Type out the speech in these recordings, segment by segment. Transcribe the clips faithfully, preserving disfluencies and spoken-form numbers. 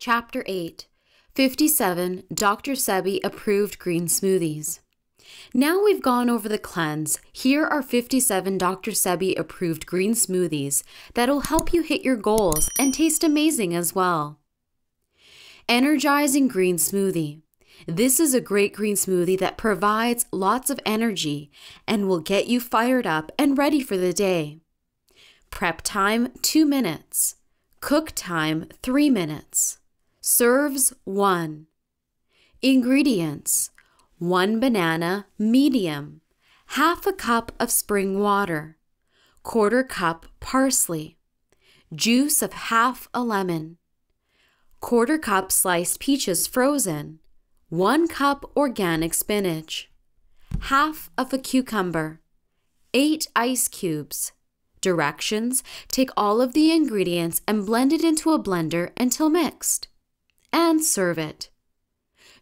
Chapter eight, fifty-seven Doctor Sebi Approved Green Smoothies. Now we've gone over the cleanse, here are fifty-seven Doctor Sebi Approved Green Smoothies that'll help you hit your goals and taste amazing as well. Energizing Green Smoothie. This is a great green smoothie that provides lots of energy and will get you fired up and ready for the day. Prep time two minutes. Cook time three minutes. Serves one. Ingredients: one banana, medium, half a cup of spring water, quarter cup parsley, juice of half a lemon, quarter cup sliced peaches frozen, one cup organic spinach, half of a cucumber, eight ice cubes. Directions: take all of the ingredients and blend it into a blender until mixed, and serve it.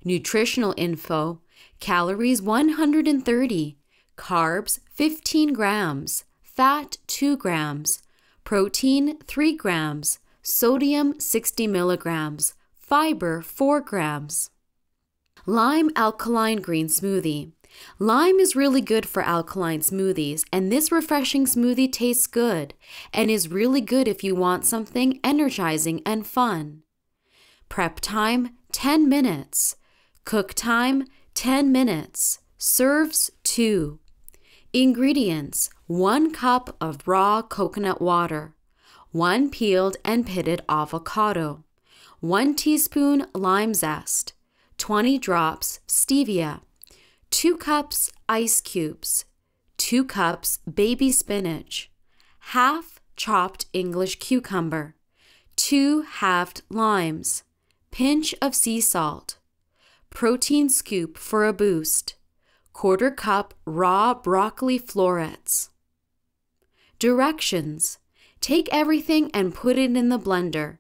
Nutritional info: calories one hundred thirty, carbs fifteen grams, fat two grams, protein three grams, sodium sixty milligrams, fiber four grams. Lime Alkaline Green Smoothie. Lime is really good for alkaline smoothies, and this refreshing smoothie tastes good and is really good if you want something energizing and fun. Prep time ten minutes. Cook time ten minutes. Serves two. Ingredients: one cup of raw coconut water, one peeled and pitted avocado, one teaspoon lime zest, twenty drops stevia, two cups ice cubes, two cups baby spinach, half chopped English cucumber, two halved limes, pinch of sea salt, protein scoop for a boost, quarter cup raw broccoli florets. Directions: take everything and put it in the blender.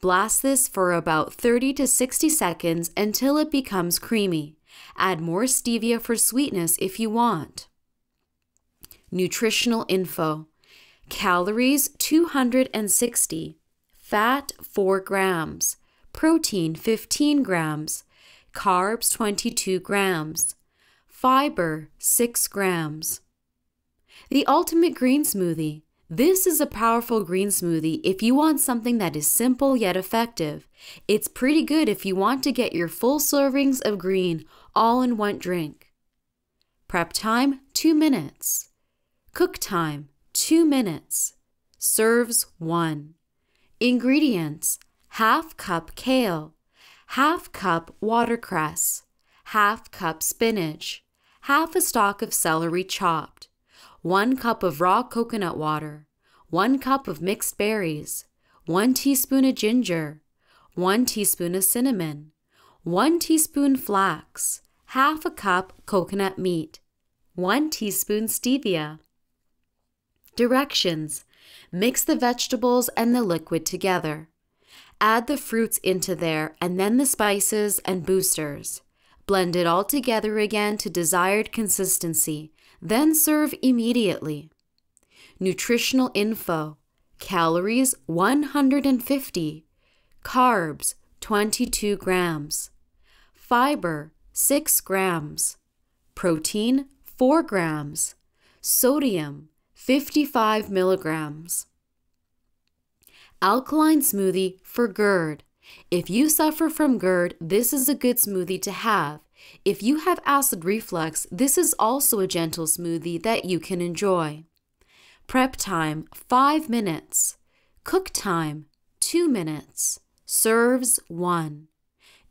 Blast this for about thirty to sixty seconds until it becomes creamy. Add more stevia for sweetness if you want. Nutritional info: calories two hundred sixty, fat four grams, protein fifteen grams, carbs twenty-two grams, fiber six grams. The Ultimate Green Smoothie. This is a powerful green smoothie if you want something that is simple yet effective. It's pretty good if you want to get your full servings of green all in one drink. Prep time two minutes. Cook time two minutes. Serves one. Ingredients: half cup kale, half cup watercress, half cup spinach, half a stalk of celery chopped, one cup of raw coconut water, one cup of mixed berries, one teaspoon of ginger, one teaspoon of cinnamon, one teaspoon flax, half a cup coconut meat, one teaspoon stevia. Directions: mix the vegetables and the liquid together. Add the fruits into there and then the spices and boosters. Blend it all together again to desired consistency, then serve immediately. Nutritional info: calories one hundred fifty, carbs twenty-two grams, fiber six grams, protein four grams, sodium fifty-five milligrams. Alkaline smoothie for GERD. If you suffer from GERD, this is a good smoothie to have. If you have acid reflux, this is also a gentle smoothie that you can enjoy. Prep time five minutes. Cook time two minutes. Serves one.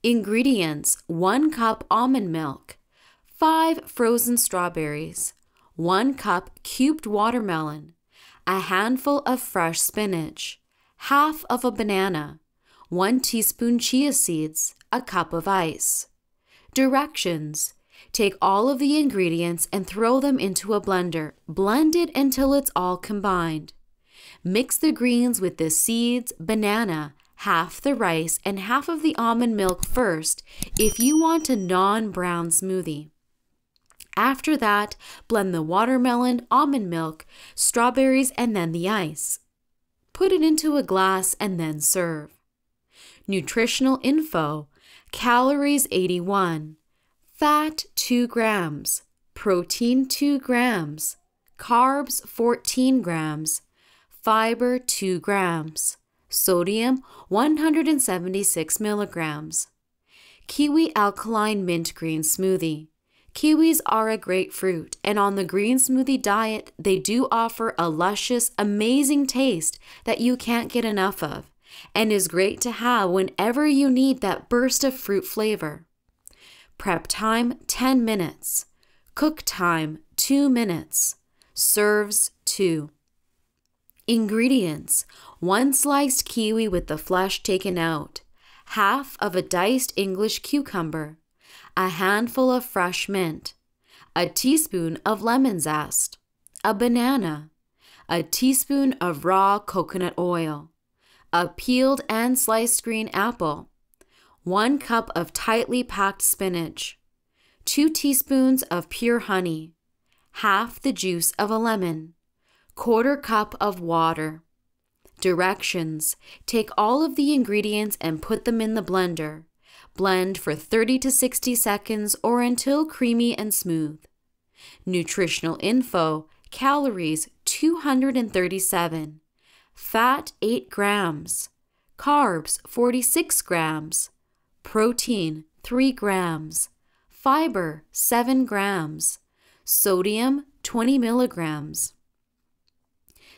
Ingredients: one cup almond milk, five frozen strawberries, one cup cubed watermelon, a handful of fresh spinach, half of a banana, one teaspoon chia seeds, a cup of ice. Directions: take all of the ingredients and throw them into a blender. Blend it until it's all combined. Mix the greens with the seeds, banana, half the rice, and half of the almond milk first if you want a non-brown smoothie. After that, blend the watermelon, almond milk, strawberries, and then the ice. Put it into a glass and then serve. nutritional info, calories eighty-one, fat two grams, protein two grams, carbs fourteen grams, fiber two grams, sodium one hundred seventy-six milligrams. Kiwi Alkaline Mint Green Smoothie. Kiwis are a great fruit, and on the green smoothie diet, they do offer a luscious, amazing taste that you can't get enough of, and is great to have whenever you need that burst of fruit flavor. Prep time, ten minutes. Cook time, two minutes. Serves, two. Ingredients: one sliced kiwi with the flesh taken out, half of a diced English cucumber, a handful of fresh mint, a teaspoon of lemon zest, a banana, a teaspoon of raw coconut oil, a peeled and sliced green apple, one cup of tightly packed spinach, two teaspoons of pure honey, half the juice of a lemon, quarter cup of water. Directions: take all of the ingredients and put them in the blender. Blend for thirty to sixty seconds or until creamy and smooth. Nutritional info: calories two hundred thirty-seven, fat eight grams, carbs forty-six grams, protein three grams, fiber seven grams, sodium twenty milligrams.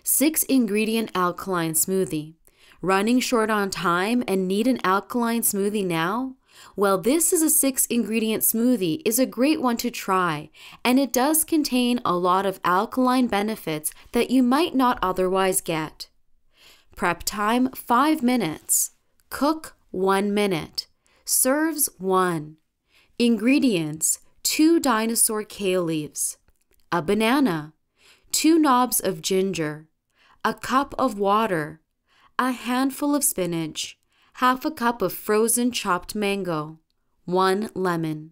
six ingredient alkaline smoothie. Running short on time and need an alkaline smoothie now? Well, this is a six ingredient smoothie is a great one to try, and it does contain a lot of alkaline benefits that you might not otherwise get. Prep time, five minutes. Cook, one minute. Serves, one. Ingredients: two dinosaur kale leaves, a banana, two knobs of ginger, a cup of water, a handful of spinach, half a cup of frozen chopped mango, one lemon.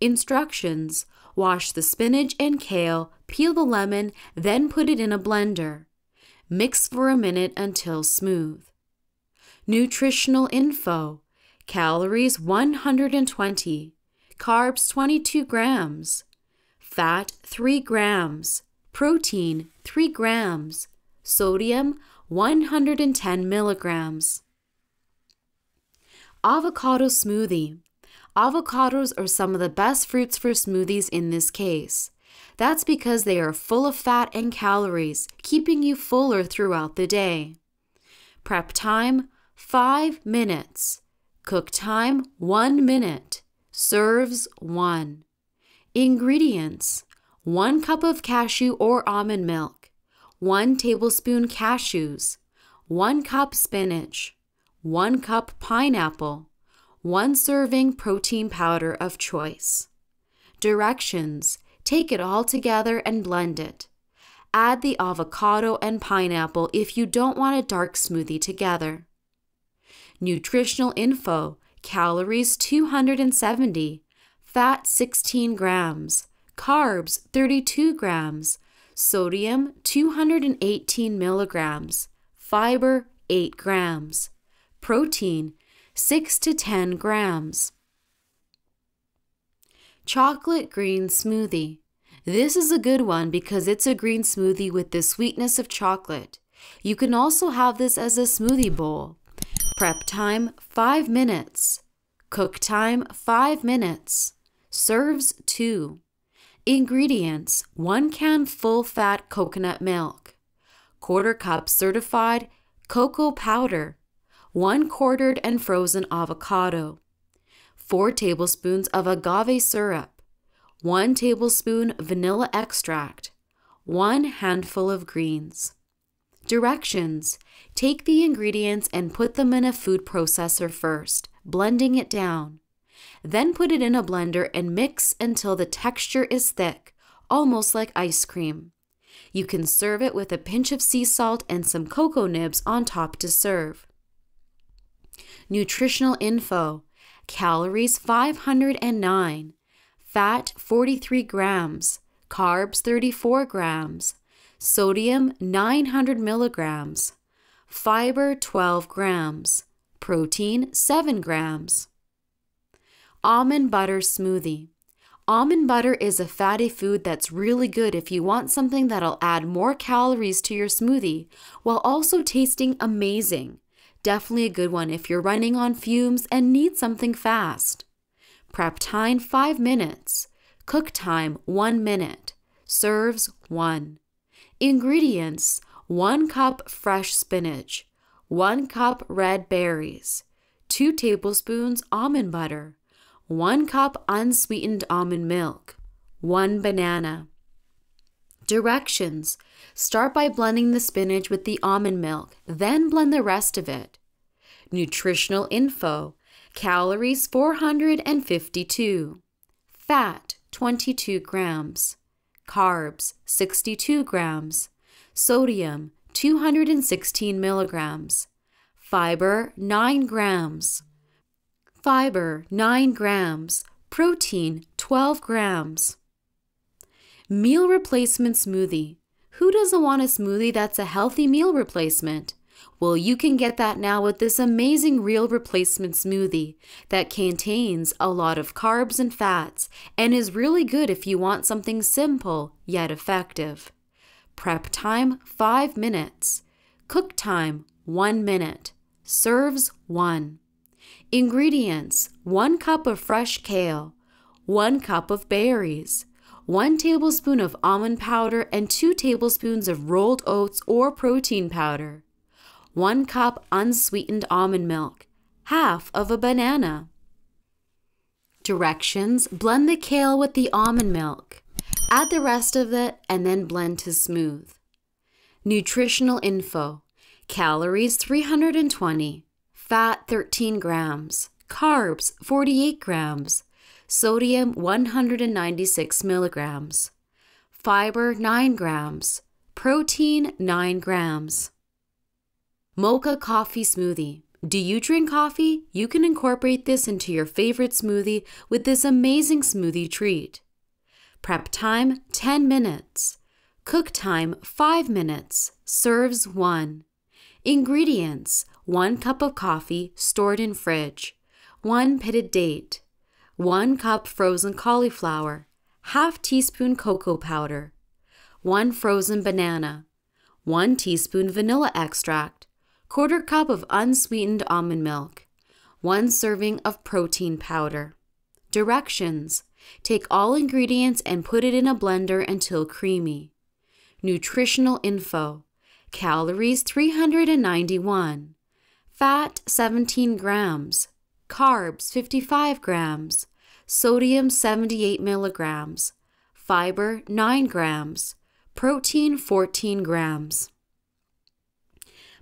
Instructions: wash the spinach and kale, peel the lemon, then put it in a blender. Mix for a minute until smooth. Nutritional info: calories one hundred twenty, carbs twenty-two grams, fat three grams, protein three grams, sodium one hundred ten milligrams. Avocado smoothie. Avocados are some of the best fruits for smoothies in this case. That's because they are full of fat and calories, keeping you fuller throughout the day. Prep time, five minutes. Cook time, one minute. Serves, one. Ingredients: one cup of cashew or almond milk, one tablespoon cashews, one cup spinach, one cup pineapple, one serving protein powder of choice. Directions: take it all together and blend it. Add the avocado and pineapple if you don't want a dark smoothie together. Nutritional info: calories two hundred seventy, fat sixteen grams, carbs thirty-two grams, sodium two hundred eighteen milligrams, fiber eight grams, protein six to ten grams. Chocolate green smoothie. This is a good one because it's a green smoothie with the sweetness of chocolate. You can also have this as a smoothie bowl. Prep time, five minutes. Cook time, five minutes. Serves, two. Ingredients: one can full-fat coconut milk, quarter cup certified cocoa powder, one quartered and frozen avocado, four tablespoons of agave syrup, one tablespoon vanilla extract, one handful of greens. Directions: take the ingredients and put them in a food processor first, blending it down. Then put it in a blender and mix until the texture is thick, almost like ice cream. You can serve it with a pinch of sea salt and some cocoa nibs on top to serve. Nutritional info: calories five hundred nine, fat forty-three grams, carbs thirty-four grams, sodium nine hundred milligrams, fiber twelve grams, protein seven grams. Almond butter smoothie. Almond butter is a fatty food that's really good if you want something that'll add more calories to your smoothie while also tasting amazing. Definitely a good one if you're running on fumes and need something fast. Prep time five minutes. Cook time one minute. Serves one. Ingredients: one cup fresh spinach, one cup red berries, two tablespoons almond butter, one cup unsweetened almond milk, one banana. Directions: start by blending the spinach with the almond milk, then blend the rest of it. Nutritional info: calories four hundred fifty-two, fat twenty-two grams, carbs sixty-two grams, sodium two hundred sixteen milligrams, fiber nine grams. Fiber nine grams, protein twelve grams. Meal replacement smoothie. Who doesn't want a smoothie that's a healthy meal replacement? Well, you can get that now with this amazing real replacement smoothie that contains a lot of carbs and fats and is really good if you want something simple yet effective. Prep time five minutes. Cook time one minute. Serves one. Ingredients: one cup of fresh kale, one cup of berries, one tablespoon of almond powder and two tablespoons of rolled oats or protein powder, one cup unsweetened almond milk, half of a banana. Directions: blend the kale with the almond milk, add the rest of it, and then blend to smooth. Nutritional info: calories three hundred twenty. Fat thirteen grams, carbs forty-eight grams, sodium one hundred ninety-six milligrams, fiber nine grams, protein nine grams. Mocha coffee smoothie. Do you drink coffee? You can incorporate this into your favorite smoothie with this amazing smoothie treat. Prep time ten minutes. Cook time five minutes. Serves one. Ingredients: one cup of coffee stored in fridge, one pitted date, one cup frozen cauliflower, half teaspoon cocoa powder, one frozen banana, one teaspoon vanilla extract, quarter cup of unsweetened almond milk, one serving of protein powder. Directions: take all ingredients and put it in a blender until creamy. Nutritional info: calories three hundred ninety-one. Fat seventeen grams, carbs fifty-five grams, sodium seventy-eight milligrams, fiber nine grams, protein fourteen grams.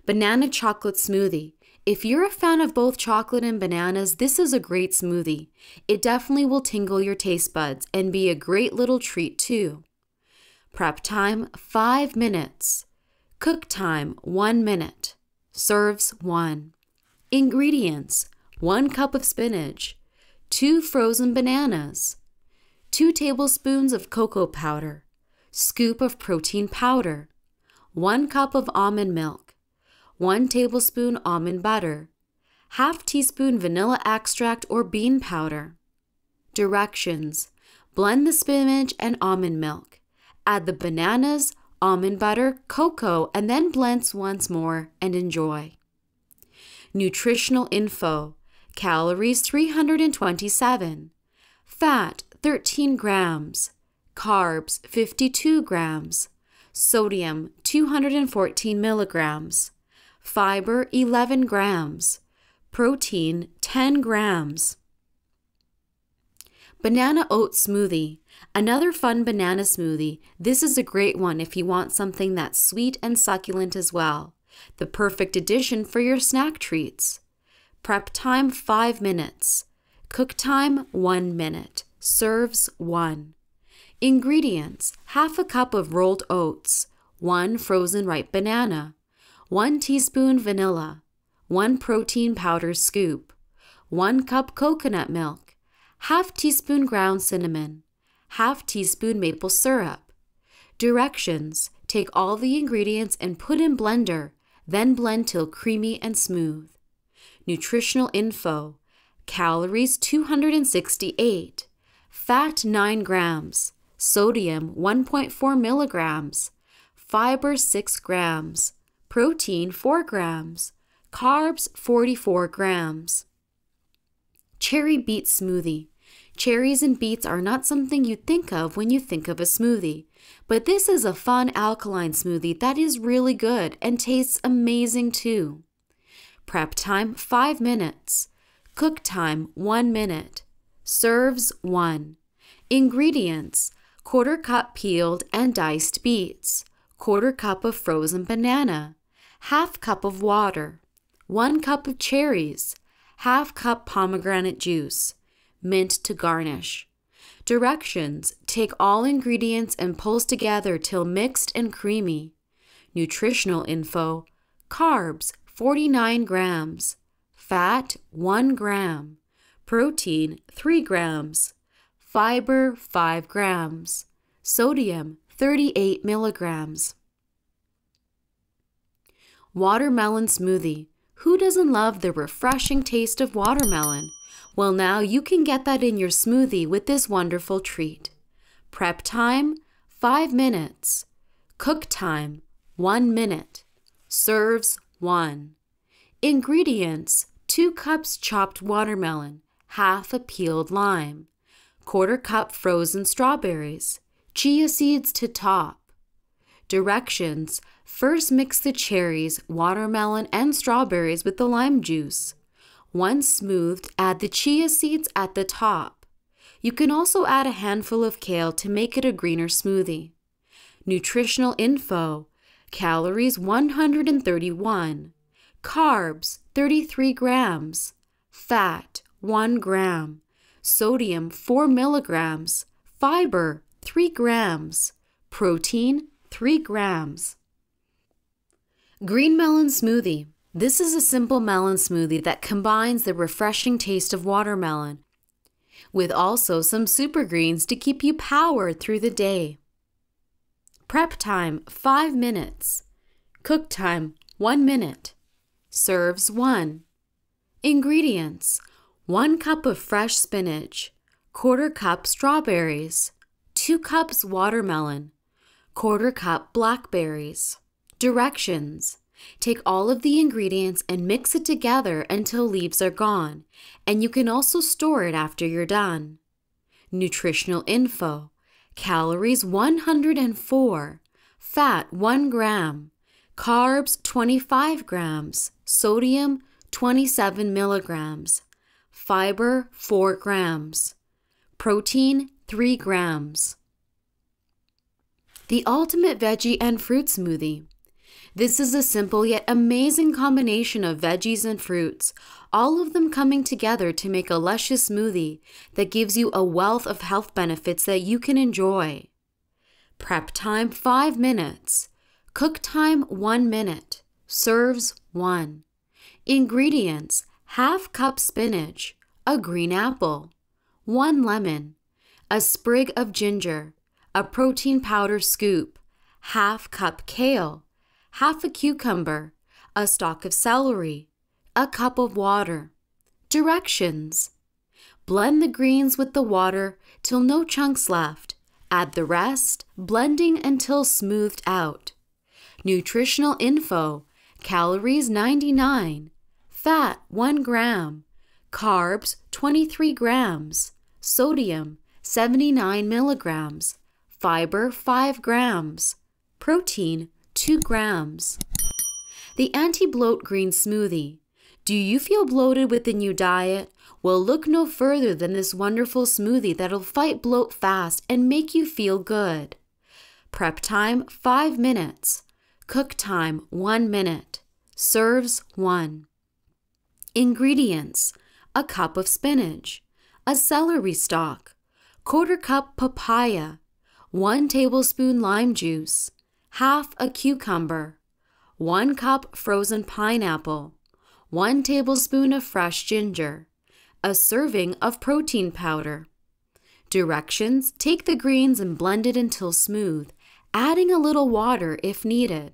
Banana chocolate smoothie. If you're a fan of both chocolate and bananas, this is a great smoothie. It definitely will tingle your taste buds and be a great little treat too. Prep time five minutes. Cook time one minute. Serves one. Ingredients: one cup of spinach, two frozen bananas, two tablespoons of cocoa powder, scoop of protein powder, one cup of almond milk, one tablespoon almond butter, half teaspoon vanilla extract or bean powder. Directions: blend the spinach and almond milk, add the bananas, almond butter, cocoa, and then blends once more and enjoy. Nutritional info: calories three hundred twenty-seven, fat thirteen grams, carbs fifty-two grams, sodium two hundred fourteen milligrams, fiber eleven grams, protein ten grams. Banana oat smoothie. Another fun banana smoothie. This is a great one if you want something that's sweet and succulent as well. The perfect addition for your snack treats. Prep time five minutes. Cook time one minute. Serves one. Ingredients: half a cup of rolled oats, one frozen ripe banana, one teaspoon vanilla, one protein powder scoop, one cup coconut milk, half teaspoon ground cinnamon, half teaspoon maple syrup. Directions: take all the ingredients and put in blender, then blend till creamy and smooth. nutritional info, calories two hundred sixty-eight, fat nine grams, sodium one point four milligrams, fiber six grams, protein four grams, carbs forty-four grams. Cherry beet smoothie. Cherries and beets are not something you think of when you think of a smoothie, but this is a fun alkaline smoothie that is really good and tastes amazing too. Prep time five minutes. Cook time one minute. Serves one. Ingredients: quarter cup peeled and diced beets, quarter cup of frozen banana, half cup of water, one cup of cherries, half cup pomegranate juice, mint to garnish. Directions: take all ingredients and pulse together till mixed and creamy. Nutritional info: carbs forty-nine grams, fat one gram, protein three grams, fiber five grams, sodium thirty-eight milligrams. Watermelon smoothie. Who doesn't love the refreshing taste of watermelon? Well, now you can get that in your smoothie with this wonderful treat. Prep time, five minutes. Cook time, one minute. Serves one. Ingredients: two cups chopped watermelon, half a peeled lime, quarter cup frozen strawberries, chia seeds to top. Directions: first mix the cherries, watermelon, and strawberries with the lime juice. Once smoothed, add the chia seeds at the top. You can also add a handful of kale to make it a greener smoothie. Nutritional info: calories one hundred thirty-one, carbs thirty-three grams, fat one gram, sodium four milligrams, fiber three grams, protein three grams. Green melon smoothie. This is a simple melon smoothie that combines the refreshing taste of watermelon with also some super greens to keep you powered through the day. Prep time five minutes. Cook time one minute. Serves one. Ingredients: one cup of fresh spinach, quarter cup strawberries, two cups watermelon, quarter cup blackberries. Directions: take all of the ingredients and mix it together until leaves are gone, and you can also store it after you're done. Nutritional info: calories one hundred four, fat one gram, carbs twenty-five grams, sodium twenty-seven milligrams, fiber four grams, protein three grams. The ultimate veggie and fruit smoothie. This is a simple yet amazing combination of veggies and fruits, all of them coming together to make a luscious smoothie that gives you a wealth of health benefits that you can enjoy. Prep time five minutes. Cook time one minute. Serves one. Ingredients: half cup spinach, a green apple, one lemon, a sprig of ginger, a protein powder scoop, half cup kale, half a cucumber, a stalk of celery, a cup of water. Directions: blend the greens with the water till no chunks left. Add the rest, blending until smoothed out. Nutritional info: calories ninety-nine, fat one gram, carbs twenty-three grams, sodium seventy-nine milligrams, fiber five grams, protein two grams. The anti-bloat green smoothie. Do you feel bloated with the new diet? Well, look no further than this wonderful smoothie that'll fight bloat fast and make you feel good. Prep time five minutes. Cook time one minute. Serves one. Ingredients: a cup of spinach, a celery stalk, quarter cup papaya, one tablespoon lime juice, half a cucumber, one cup frozen pineapple, one tablespoon of fresh ginger, a serving of protein powder. Directions: take the greens and blend it until smooth, adding a little water if needed.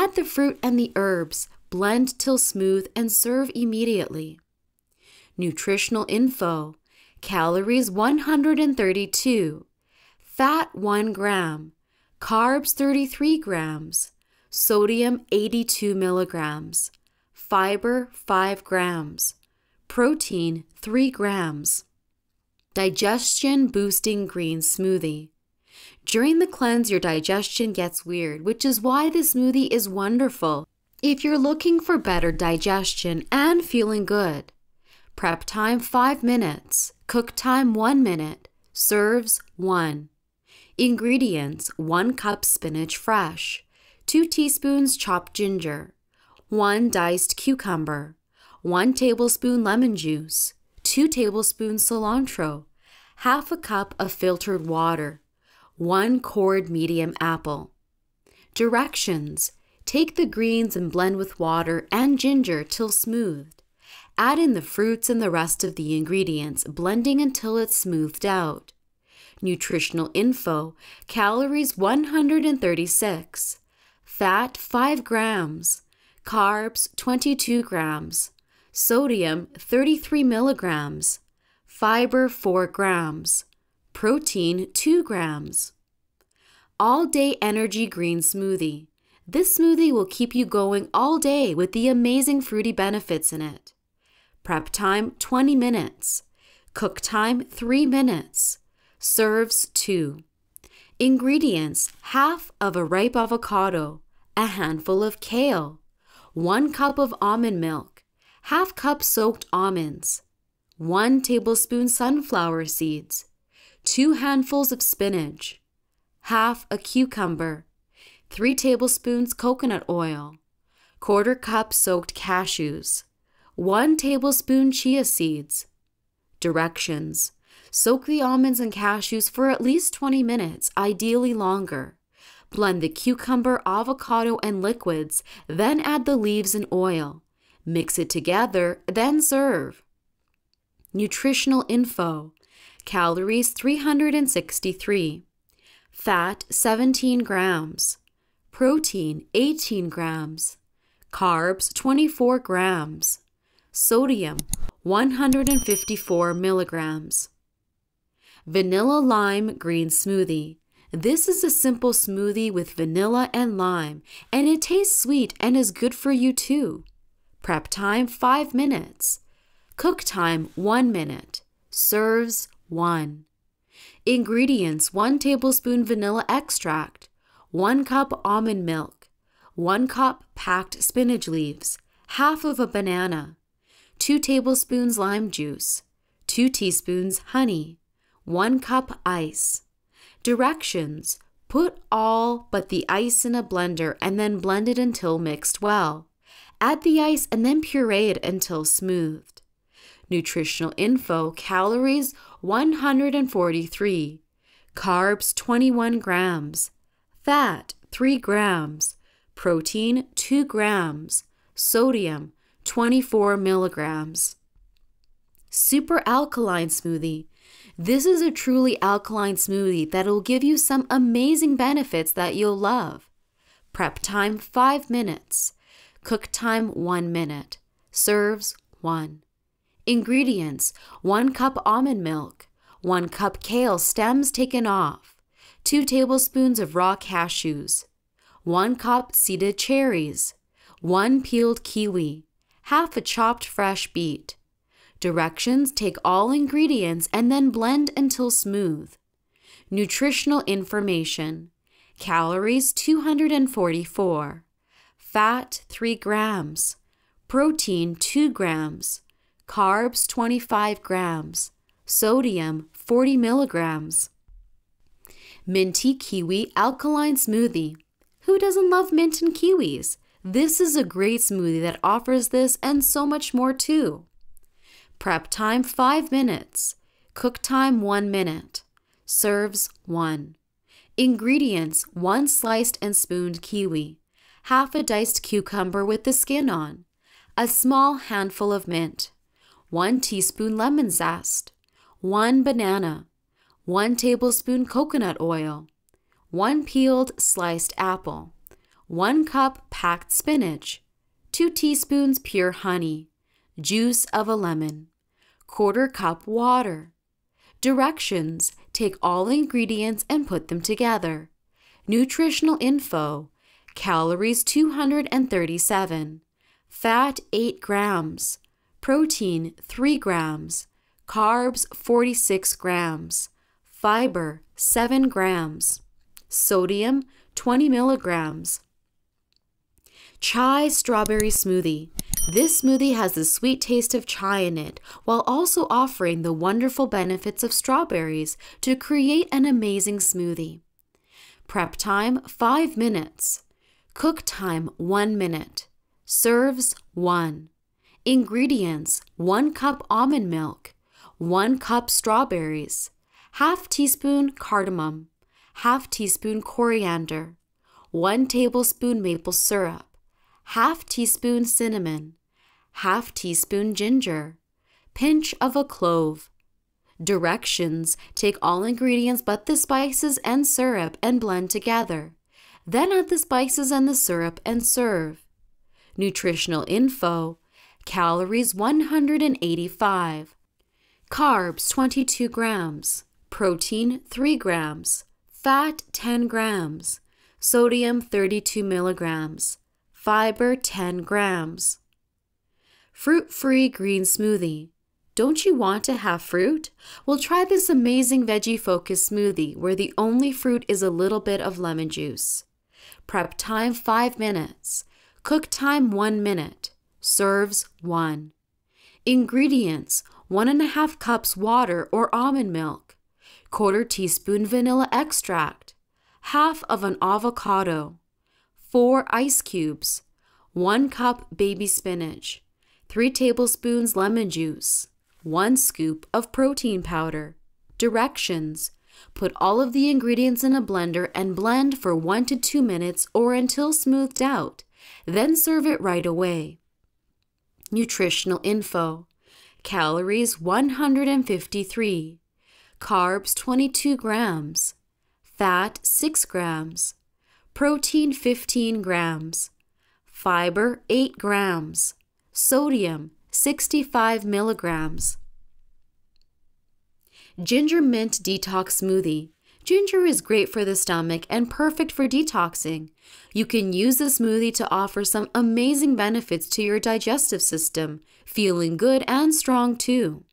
Add the fruit and the herbs, blend till smooth, and serve immediately. Nutritional info: calories one hundred thirty-two, fat one gram, carbs thirty-three grams, sodium eighty-two milligrams, fiber five grams, protein three grams. Digestion boosting green smoothie. During the cleanse, your digestion gets weird, which is why this smoothie is wonderful if you're looking for better digestion and feeling good. Prep time five minutes, cook time one minute, serves one. Ingredients: one cup spinach fresh, two teaspoons chopped ginger, one diced cucumber, one tablespoon lemon juice, two tablespoons cilantro, half a cup of filtered water, one cored medium apple. Directions: take the greens and blend with water and ginger till smoothed. Add in the fruits and the rest of the ingredients, blending until it's smoothed out. Nutritional info: calories one hundred thirty-six, fat five grams, carbs twenty-two grams, sodium thirty-three milligrams, fiber four grams, protein two grams. All-day energy green smoothie. This smoothie will keep you going all day with the amazing fruity benefits in it. Prep time twenty minutes, cook time three minutes, serves two. Ingredients: half of a ripe avocado, a handful of kale, one cup of almond milk, half cup soaked almonds, one tablespoon sunflower seeds, two handfuls of spinach, half a cucumber, three tablespoons coconut oil, quarter cup soaked cashews, one tablespoon chia seeds. Directions: soak the almonds and cashews for at least twenty minutes, ideally longer. Blend the cucumber, avocado, and liquids, then add the leaves and oil. Mix it together, then serve. Nutritional info: calories three hundred sixty-three, fat seventeen grams, protein eighteen grams, carbs twenty-four grams, sodium one hundred fifty-four milligrams. Vanilla lime green smoothie. This is a simple smoothie with vanilla and lime, and it tastes sweet and is good for you too. Prep time five minutes, cook time one minute, serves one. Ingredients: one tablespoon vanilla extract, one cup almond milk, one cup packed spinach leaves, half of a banana, two tablespoons lime juice, two teaspoons honey, one cup ice. Directions: put all but the ice in a blender and then blend it until mixed well. Add the ice and then puree it until smoothed. Nutritional info: calories one hundred forty-three, carbs twenty-one grams, fat three grams, protein two grams, sodium twenty-four milligrams. Super alkaline smoothie. This is a truly alkaline smoothie that will give you some amazing benefits that you'll love. Prep time five minutes, cook time one minute, serves one. Ingredients: one cup almond milk, one cup kale stems taken off, two tablespoons of raw cashews, one cup seeded cherries, one peeled kiwi, half a chopped fresh beet. Directions: take all ingredients and then blend until smooth. Nutritional information: calories two hundred forty-four, fat three grams, protein two grams, carbs twenty-five grams, sodium forty milligrams. Minty kiwi alkaline smoothie. Who doesn't love mint and kiwis? This is a great smoothie that offers this and so much more too. Prep time five minutes, cook time one minute, serves one. Ingredients: one sliced and spooned kiwi, half a diced cucumber with the skin on, a small handful of mint, one teaspoon lemon zest, one banana, one tablespoon coconut oil, one peeled sliced apple, one cup packed spinach, two teaspoons pure honey, juice of a lemon, quarter cup water. Directions: take all ingredients and put them together. Nutritional info: calories two hundred thirty-seven, fat eight grams, protein three grams, carbs forty-six grams, fiber seven grams, sodium twenty milligrams. Chai strawberry smoothie. This smoothie has the sweet taste of chai in it, while also offering the wonderful benefits of strawberries to create an amazing smoothie. Prep time five minutes. Cook time one minute. Serves one. Ingredients: one cup almond milk, one cup strawberries, half teaspoon cardamom, half teaspoon coriander, one tablespoon maple syrup, half teaspoon cinnamon, half teaspoon ginger, pinch of a clove. Directions: take all ingredients but the spices and syrup and blend together. Then add the spices and the syrup and serve. Nutritional info: calories one hundred eighty-five, carbs twenty-two grams, protein three grams, fat ten grams, sodium thirty-two milligrams, fiber ten grams. Fruit-free green smoothie. Don't you want to have fruit? Well, try this amazing veggie-focused smoothie where the only fruit is a little bit of lemon juice. Prep time five minutes. Cook time one minute. Serves one. Ingredients: one and a half cups water or almond milk, quarter teaspoon vanilla extract, half of an avocado, four ice cubes, one cup baby spinach, three tablespoons lemon juice, one scoop of protein powder. Directions: put all of the ingredients in a blender and blend for one to two minutes or until smoothed out, then serve it right away. Nutritional info: calories one hundred fifty-three, carbs twenty-two grams, fat six grams, protein fifteen grams, fiber eight grams, sodium sixty-five milligrams. Ginger mint detox smoothie. Ginger is great for the stomach and perfect for detoxing. You can use this smoothie to offer some amazing benefits to your digestive system, feeling good and strong too.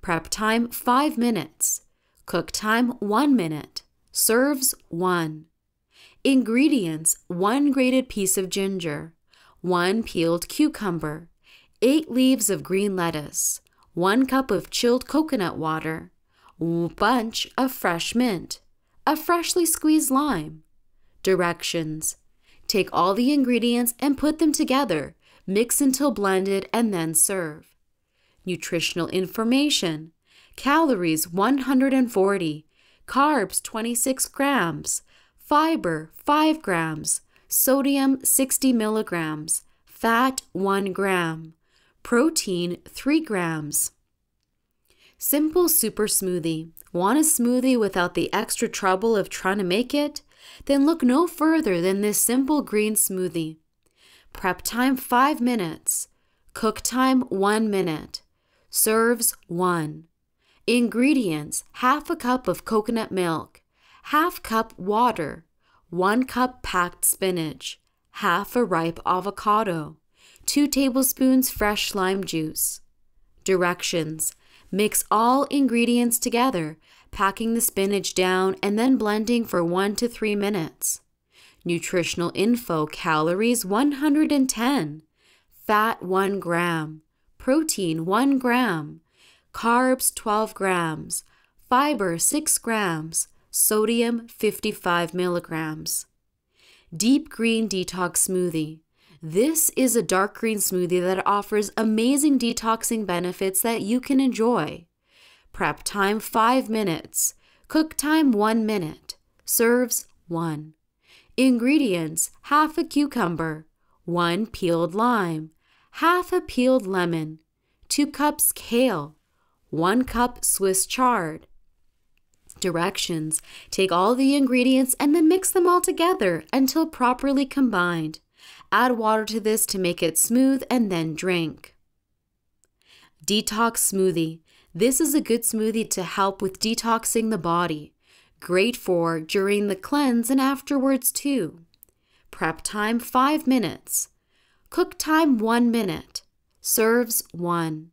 Prep time five minutes. Cook time one minute. Serves one. Ingredients: one grated piece of ginger, one peeled cucumber, eight leaves of green lettuce, one cup of chilled coconut water, bunch of fresh mint, a freshly squeezed lime. Directions: take all the ingredients and put them together, mix until blended, and then serve. Nutritional information: calories one hundred forty, carbs twenty-six grams, fiber five grams, sodium sixty milligrams, fat one gram, protein three grams. Simple super smoothie. Want a smoothie without the extra trouble of trying to make it? Then look no further than this simple green smoothie. Prep time five minutes. Cook time one minute. Serves one. Ingredients: half a cup of coconut milk, half cup water, one cup packed spinach, half a ripe avocado, two tablespoons fresh lime juice. Directions: mix all ingredients together, packing the spinach down and then blending for one to three minutes. Nutritional info: calories one hundred ten, fat one gram, protein one gram, carbs twelve grams, fiber six grams, sodium fifty-five milligrams. Deep green detox smoothie. This is a dark green smoothie that offers amazing detoxing benefits that you can enjoy. Prep time five minutes. Cook time one minute. Serves one. Ingredients: half a cucumber, one peeled lime, half a peeled lemon, two cups kale, one cup Swiss chard. Directions: take all the ingredients and then mix them all together until properly combined. Add water to this to make it smooth and then drink. Detox smoothie. This is a good smoothie to help with detoxing the body. Great for during the cleanse and afterwards too. Prep time five minutes. Cook time one minute. Serves one.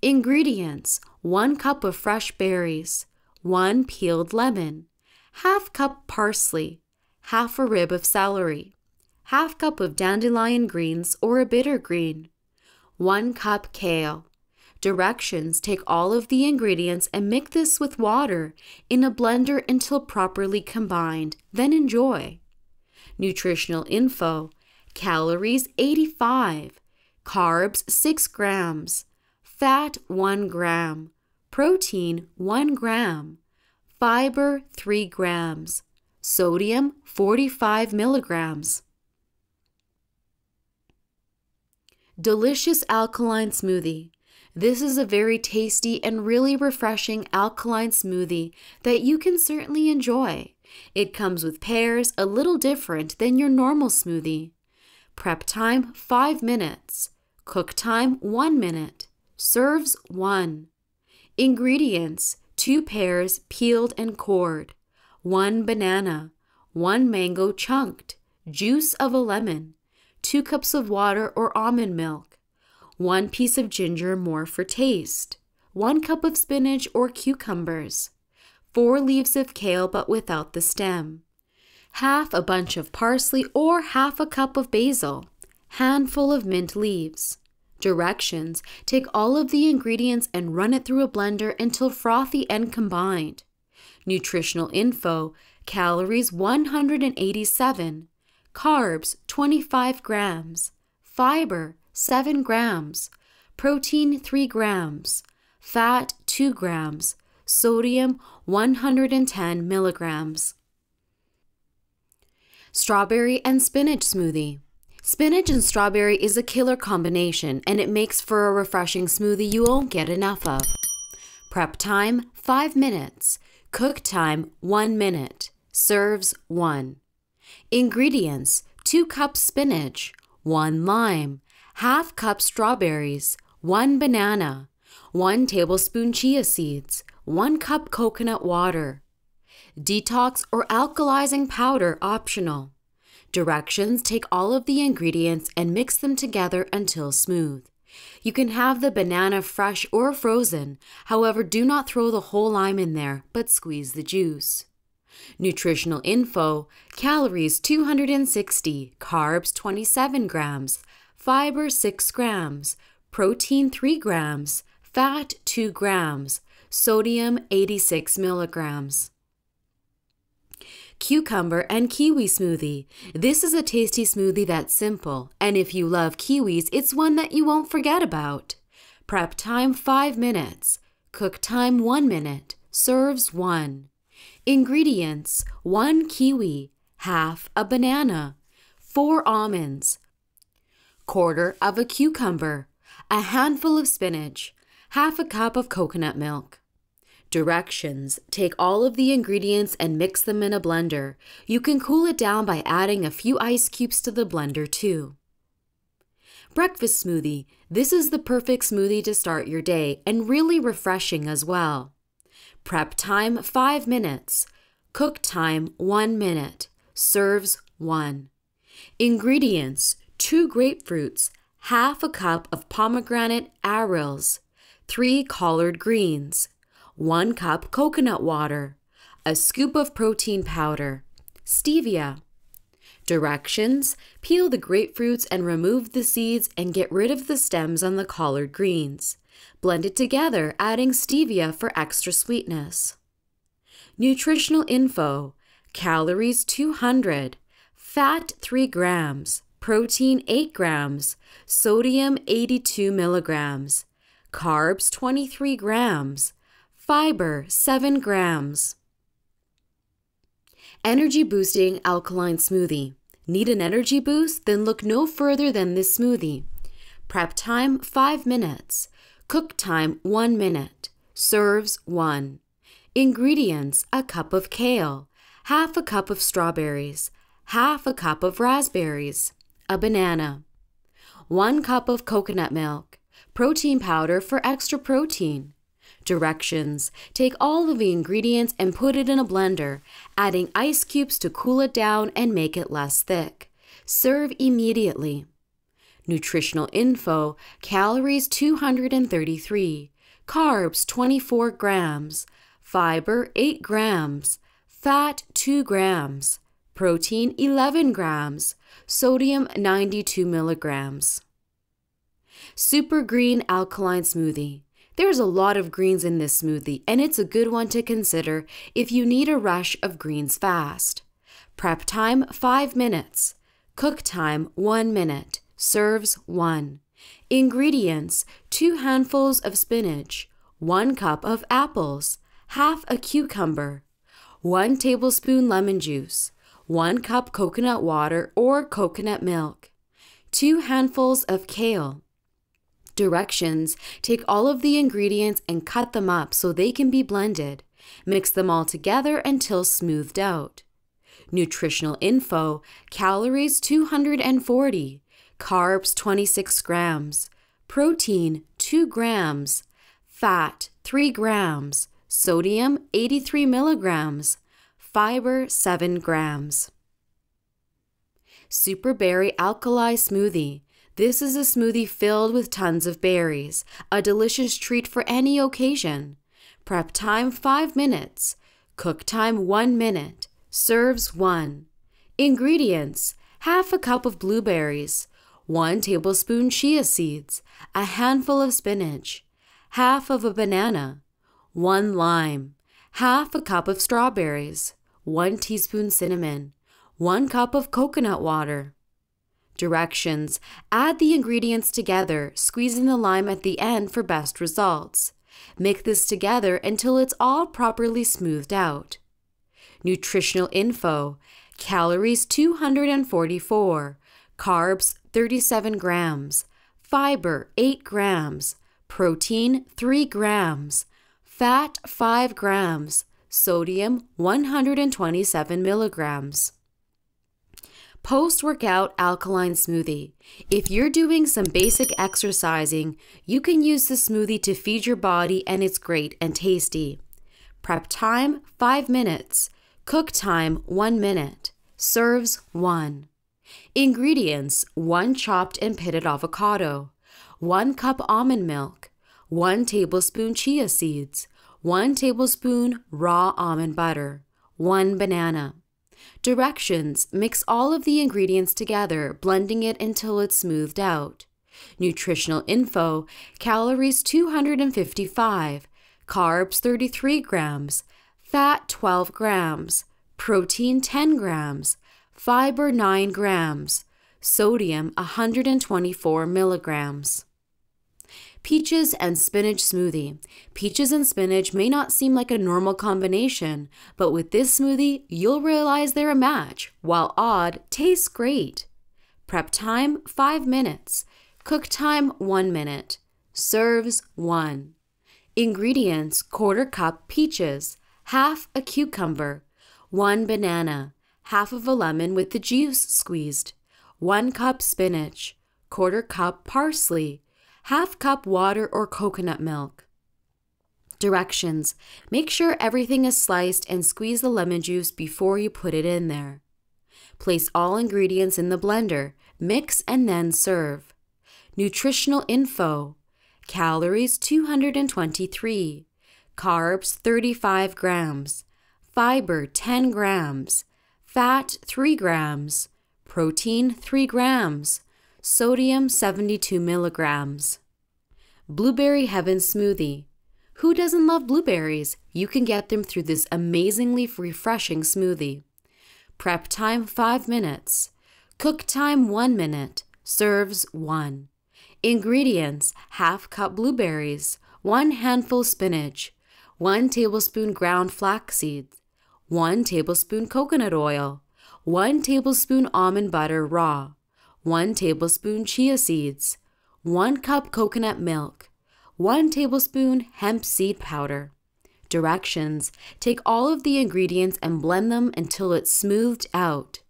Ingredients: one cup of fresh berries, one peeled lemon, half cup parsley, half a rib of celery, half cup of dandelion greens or a bitter green, one cup kale. Directions: take all of the ingredients and mix this with water in a blender until properly combined, then enjoy. Nutritional info: calories eighty-five, carbs six grams, fat one gram, protein one gram, fiber three grams, sodium forty-five milligrams. Delicious alkaline smoothie. This is a very tasty and really refreshing alkaline smoothie that you can certainly enjoy. It comes with pears, a little different than your normal smoothie. Prep time five minutes. Cook time one minute. Serves one. Ingredients: two pears peeled and cored, one banana, one mango chunked, juice of a lemon, two cups of water or almond milk, one piece of ginger, more for taste, one cup of spinach or cucumbers, four leaves of kale but without the stem, half a bunch of parsley or half a cup of basil, handful of mint leaves. Directions: take all of the ingredients and run it through a blender until frothy and combined. Nutritional info: calories one hundred eighty-seven, carbs twenty-five grams, fiber seven grams, protein three grams, fat two grams, sodium one hundred ten milligrams. Strawberry and spinach smoothie. Spinach and strawberry is a killer combination, and it makes for a refreshing smoothie you won't get enough of. Prep time five minutes. Cook time one minute. Serves one. Ingredients: two cups spinach, one lime, half cup strawberries, one banana, one tablespoon chia seeds, one cup coconut water. Detox or alkalizing powder optional. Directions: take all of the ingredients and mix them together until smooth. You can have the banana fresh or frozen, however do not throw the whole lime in there, but squeeze the juice. Nutritional info: calories two hundred sixty, carbs twenty-seven grams, fiber six grams, protein three grams, fat two grams, sodium eighty-six milligrams. Cucumber and kiwi smoothie. This is a tasty smoothie that's simple, and if you love kiwis, it's one that you won't forget about. Prep time five minutes. Cook time one minute. Serves one. Ingredients: one kiwi, half a banana, four almonds, quarter of a cucumber, a handful of spinach, half a cup of coconut milk. Directions: take all of the ingredients and mix them in a blender. You can cool it down by adding a few ice cubes to the blender too. Breakfast smoothie. This is the perfect smoothie to start your day and really refreshing as well. Prep time five minutes. Cook time one minute. Serves one. Ingredients: two grapefruits, half a cup of pomegranate arils, three collard greens, one cup coconut water, a scoop of protein powder, stevia. Directions: peel the grapefruits and remove the seeds and get rid of the stems on the collard greens. Blend it together, adding stevia for extra sweetness. Nutritional info: calories two hundred, fat three grams, protein eight grams, sodium eighty-two milligrams, carbs twenty-three grams, fiber seven grams. Energy boosting alkaline smoothie. Need an energy boost? Then look no further than this smoothie. Prep time five minutes. Cook time one minute. Serves one. Ingredients: a cup of kale, half a cup of strawberries, half a cup of raspberries, a banana, one cup of coconut milk, protein powder for extra protein. Directions: take all of the ingredients and put it in a blender, adding ice cubes to cool it down and make it less thick. Serve immediately. Nutritional info: calories two hundred thirty-three, carbs twenty-four grams, fiber eight grams, fat two grams, protein eleven grams, sodium ninety-two milligrams. Super Green Alkaline Smoothie. There's a lot of greens in this smoothie, and it's a good one to consider if you need a rush of greens fast. Prep time five minutes. Cook time one minute. Serves one. Ingredients: two handfuls of spinach, one cup of apples, half a cucumber, one tablespoon lemon juice, one cup coconut water or coconut milk, two handfuls of kale. Directions: take all of the ingredients and cut them up so they can be blended. Mix them all together until smoothed out. Nutritional info: calories two hundred forty, carbs twenty-six grams, protein two grams, fat three grams, sodium eighty-three milligrams, fiber seven grams. Super Berry Alkali Smoothie. This is a smoothie filled with tons of berries, a delicious treat for any occasion. Prep time five minutes. Cook time one minute. Serves one. Ingredients: half a cup of blueberries, one tablespoon chia seeds, a handful of spinach, half of a banana, one lime, half a cup of strawberries, one teaspoon cinnamon, one cup of coconut water. Directions: add the ingredients together, squeezing the lime at the end for best results. Mix this together until it's all properly smoothed out. Nutritional info: calories two hundred forty-four, carbs thirty-seven grams, fiber eight grams, protein three grams, fat five grams, sodium one hundred twenty-seven milligrams. Post-workout alkaline smoothie. If you're doing some basic exercising, you can use the smoothie to feed your body, and it's great and tasty. Prep time five minutes. Cook time one minute. Serves one. Ingredients: one chopped and pitted avocado, one cup almond milk, one tablespoon chia seeds, one tablespoon raw almond butter, one banana. Directions: mix all of the ingredients together, blending it until it's smoothed out. Nutritional info: calories two hundred fifty-five, carbs thirty-three grams, fat twelve grams, protein ten grams, fiber nine grams, sodium one hundred twenty-four milligrams. Peaches and spinach smoothie. Peaches and spinach may not seem like a normal combination, but with this smoothie, you'll realize they're a match. While odd, tastes great. Prep time five minutes. Cook time one minute. Serves one. Ingredients: quarter cup peaches, half a cucumber, one banana, half of a lemon with the juice squeezed, one cup spinach, quarter cup parsley, half cup water or coconut milk. Directions: make sure everything is sliced and squeeze the lemon juice before you put it in there. Place all ingredients in the blender, mix, and then serve. Nutritional info: calories two hundred twenty-three, carbs thirty-five grams, fiber ten grams, fat three grams, protein three grams, sodium seventy-two milligrams. Blueberry Heaven Smoothie. Who doesn't love blueberries? You can get them through this amazingly refreshing smoothie. Prep time five minutes. Cook time one minute. Serves one. Ingredients: half cup blueberries, one handful spinach, one tablespoon ground flax seeds, one tablespoon coconut oil, one tablespoon almond butter raw, one tablespoon chia seeds, one cup coconut milk, one tablespoon hemp seed powder. Directions: take all of the ingredients and blend them until it's smoothed out.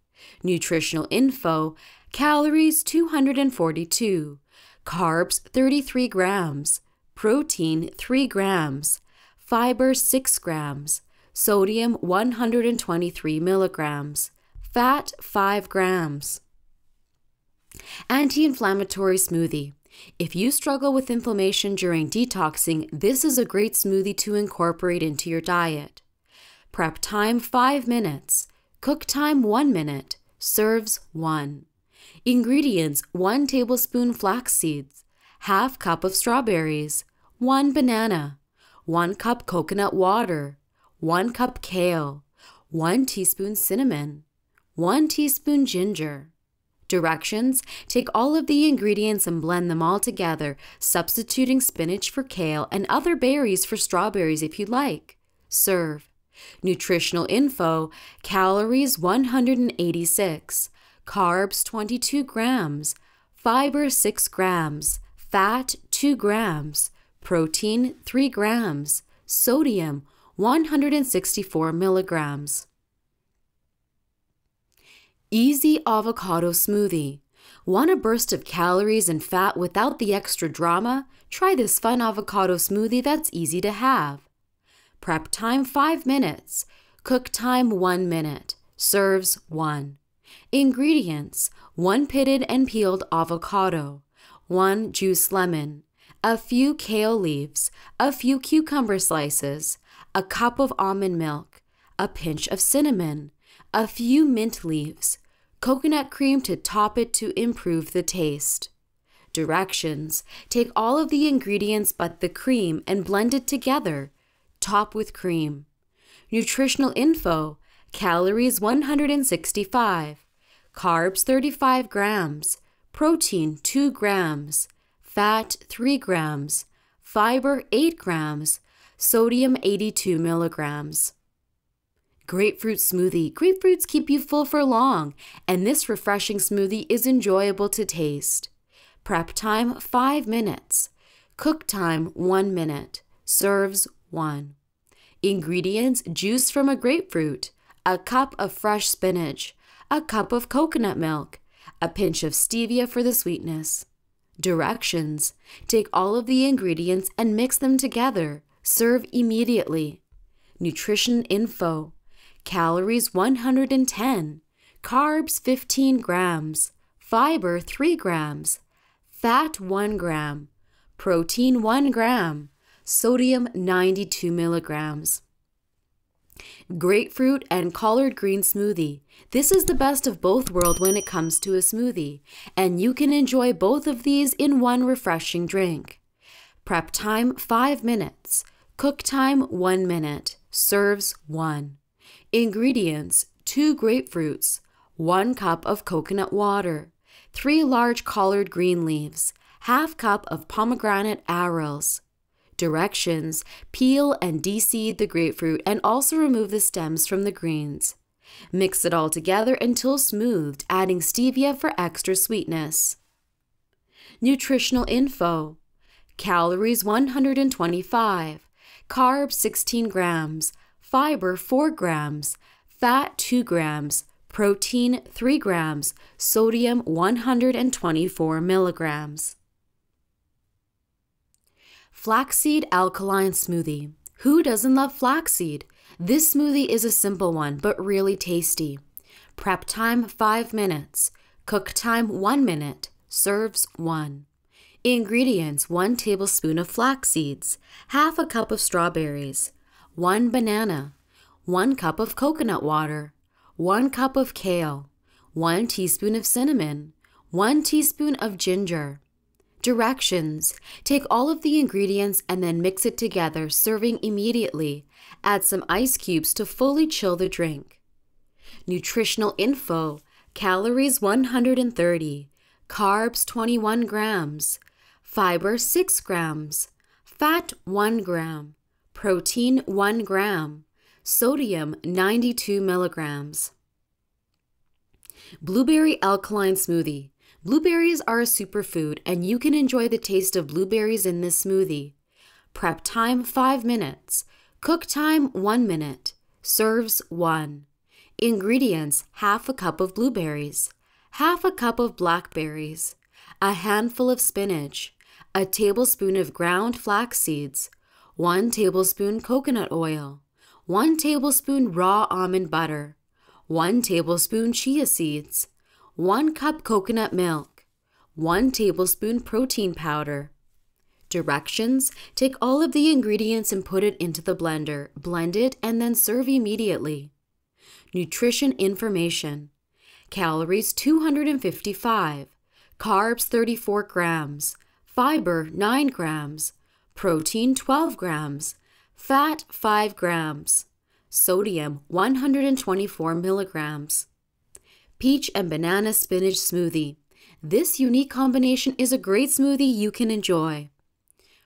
Nutritional info: calories two hundred forty-two, carbs thirty-three grams, protein three grams, fiber six grams, sodium one hundred twenty-three milligrams, fat five grams. Anti-inflammatory smoothie. If you struggle with inflammation during detoxing, this is a great smoothie to incorporate into your diet. Prep time five minutes, cook time one minute, serves one. Ingredients: one tablespoon flax seeds, half cup of strawberries, one banana, one cup coconut water, one cup kale, one teaspoon cinnamon, one teaspoon ginger. Directions: take all of the ingredients and blend them all together, substituting spinach for kale and other berries for strawberries if you like. Serve. Nutritional info: calories one hundred eighty-six, carbs twenty-two grams, fiber six grams, fat two grams, protein three grams, sodium one hundred sixty-four milligrams. Easy avocado smoothie. Want a burst of calories and fat without the extra drama? Try this fun avocado smoothie that's easy to have. Prep time five minutes, cook time one minute, serves one. Ingredients: one pitted and peeled avocado, one juice lemon, a few kale leaves, a few cucumber slices, a cup of almond milk, a pinch of cinnamon, a few mint leaves, coconut cream to top it to improve the taste. Directions: take all of the ingredients but the cream and blend it together. Top with cream. Nutritional info: calories one hundred sixty-five, carbs thirty-five grams, protein two grams, fat three grams, fiber eight grams, sodium eighty-two milligrams. Grapefruit smoothie. Grapefruits keep you full for long, and this refreshing smoothie is enjoyable to taste. Prep time five minutes. Cook time one minute. Serves one. Ingredients: juice from a grapefruit, a cup of fresh spinach, a cup of coconut milk, a pinch of stevia for the sweetness. Directions: take all of the ingredients and mix them together. Serve immediately. Nutrition info: calories one hundred ten, carbs fifteen grams, fiber three grams, fat one gram, protein one gram, sodium ninety-two milligrams. Grapefruit and collard green smoothie. This is the best of both worlds when it comes to a smoothie, and you can enjoy both of these in one refreshing drink. Prep time five minutes, cook time one minute, serves one. Ingredients: two grapefruits, one cup of coconut water, three large collard green leaves, half cup of pomegranate arils. Directions: peel and deseed the grapefruit and also remove the stems from the greens. Mix it all together until smoothed, adding stevia for extra sweetness. Nutritional info: calories one hundred twenty-five, carbs sixteen grams, fiber four grams, fat two grams, protein three grams, sodium one hundred twenty-four milligrams. Flaxseed alkaline smoothie. Who doesn't love flaxseed? This smoothie is a simple one but really tasty. Prep time five minutes, cook time one minute, serves one. Ingredients: one tablespoon of flax seeds, half a cup of strawberries, one banana, one cup of coconut water, one cup of kale, one teaspoon of cinnamon, one teaspoon of ginger. Directions: take all of the ingredients and then mix it together, serving immediately. Add some ice cubes to fully chill the drink. Nutritional info: calories one hundred thirty, carbs twenty-one grams, fiber six grams, fat one gram, protein one gram, sodium ninety-two milligrams. Blueberry alkaline smoothie. Blueberries are a superfood, and you can enjoy the taste of blueberries in this smoothie. Prep time five minutes, cook time one minute, serves one. Ingredients: half a cup of blueberries, half a cup of blackberries, a handful of spinach, a tablespoon of ground flax seeds, one tablespoon coconut oil, one tablespoon raw almond butter, one tablespoon chia seeds, one cup coconut milk, one tablespoon protein powder. Directions: take all of the ingredients and put it into the blender, blend it, and then serve immediately. Nutrition information: calories two hundred fifty-five, carbs thirty-four grams, fiber nine grams, protein twelve grams, fat five grams, sodium one hundred twenty-four milligrams. Peach and banana spinach smoothie. This unique combination is a great smoothie you can enjoy.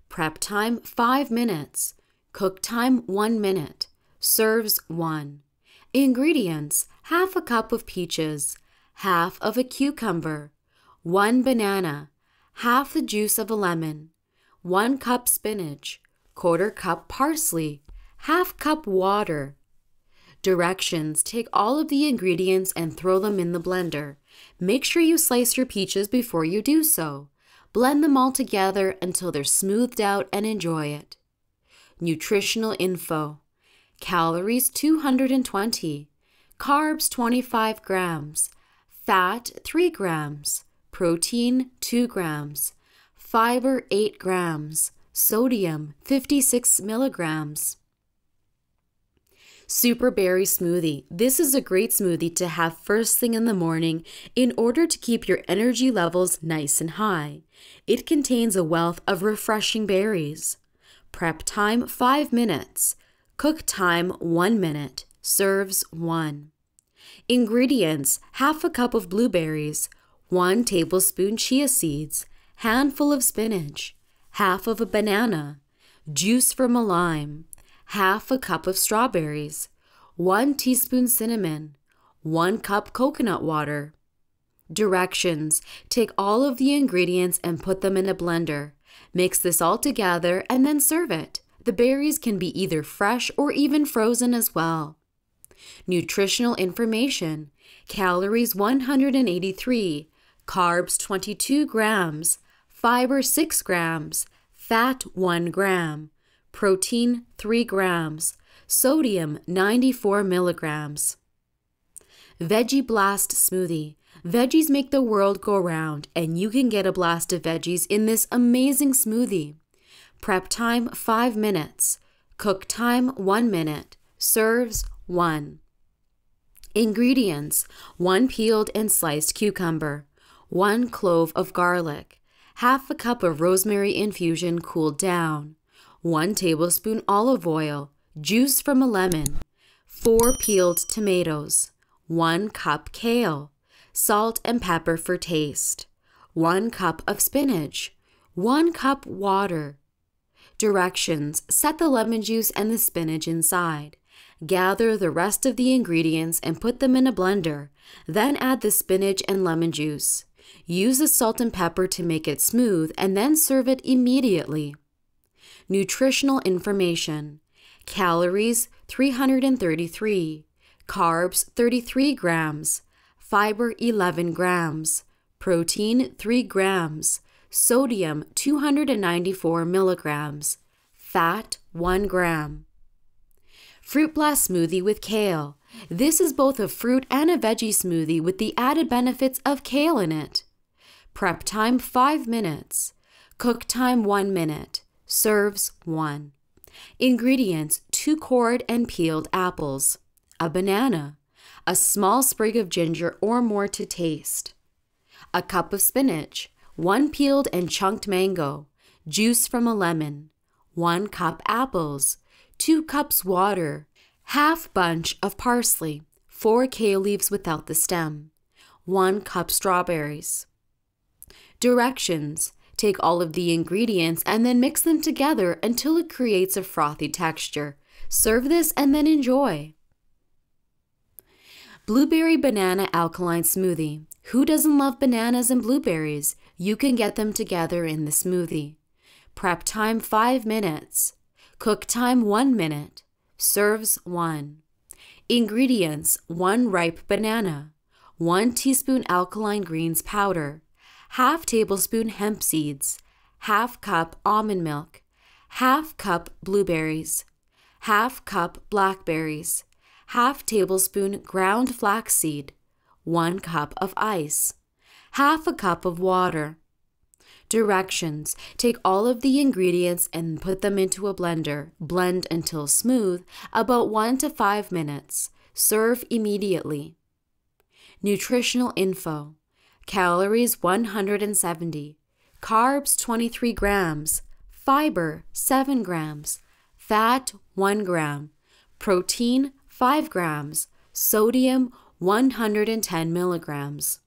Prep time five minutes, cook time one minute, serves one. Ingredients: half a cup of peaches, half of a cucumber, one banana, half the juice of a lemon, one cup spinach, quarter cup parsley, half cup water. Directions: take all of the ingredients and throw them in the blender. Make sure you slice your peaches before you do so. Blend them all together until they're smoothed out and enjoy it. Nutritional info: calories two hundred twenty, carbs twenty-five grams, fat three grams, protein two grams, fiber eight grams, sodium fifty-six milligrams. Super berry smoothie. This is a great smoothie to have first thing in the morning in order to keep your energy levels nice and high. It contains a wealth of refreshing berries. Prep time five minutes, cook time one minute, serves one. Ingredients: half a cup of blueberries, one tablespoon chia seeds, handful of spinach, half of a banana, juice from a lime, half a cup of strawberries, one teaspoon cinnamon, one cup coconut water. Directions: take all of the ingredients and put them in a blender. Mix this all together and then serve it. The berries can be either fresh or even frozen as well. Nutritional information: calories one hundred eighty-three, carbs twenty-two grams, fiber six grams, fat one gram, protein three grams, sodium ninety-four milligrams. Veggie Blast smoothie. Veggies make the world go round, and you can get a blast of veggies in this amazing smoothie. Prep time five minutes, cook time one minute, serves one. Ingredients: one peeled and sliced cucumber, one clove of garlic, half a cup of rosemary infusion cooled down, one tablespoon olive oil, juice from a lemon, four peeled tomatoes, one cup kale, salt and pepper for taste, one cup of spinach, one cup water. Directions: set the lemon juice and the spinach inside. Gather the rest of the ingredients and put them in a blender, then add the spinach and lemon juice. Use the salt and pepper to make it smooth and then serve it immediately. Nutritional information: calories three hundred thirty-three, carbs thirty-three grams, fiber eleven grams, protein three grams, sodium two hundred ninety-four milligrams, fat one gram. Fruit Blast smoothie with kale. This is both a fruit and a veggie smoothie with the added benefits of kale in it. Prep time five minutes, cook time one minute, serves one. Ingredients: two cored and peeled apples, a banana, a small sprig of ginger or more to taste, a cup of spinach, one peeled and chunked mango, juice from a lemon, one cup apples, two cups water, half bunch of parsley, four kale leaves without the stem, one cup strawberries. Directions: take all of the ingredients and then mix them together until it creates a frothy texture. Serve this and then enjoy. Blueberry banana alkaline smoothie. Who doesn't love bananas and blueberries? You can get them together in the smoothie. Prep time five minutes, cook time one minute, serves one. Ingredients: one ripe banana, one teaspoon alkaline greens powder, half tablespoon hemp seeds, half cup almond milk, half cup blueberries, half cup blackberries, half tablespoon ground flaxseed, one cup of ice, half a cup of water. Directions: take all of the ingredients and put them into a blender. Blend until smooth, about one to five minutes. Serve immediately. Nutritional info: calories one hundred seventy, carbs twenty-three grams, fiber seven grams, fat one gram, protein five grams, sodium one hundred ten milligrams.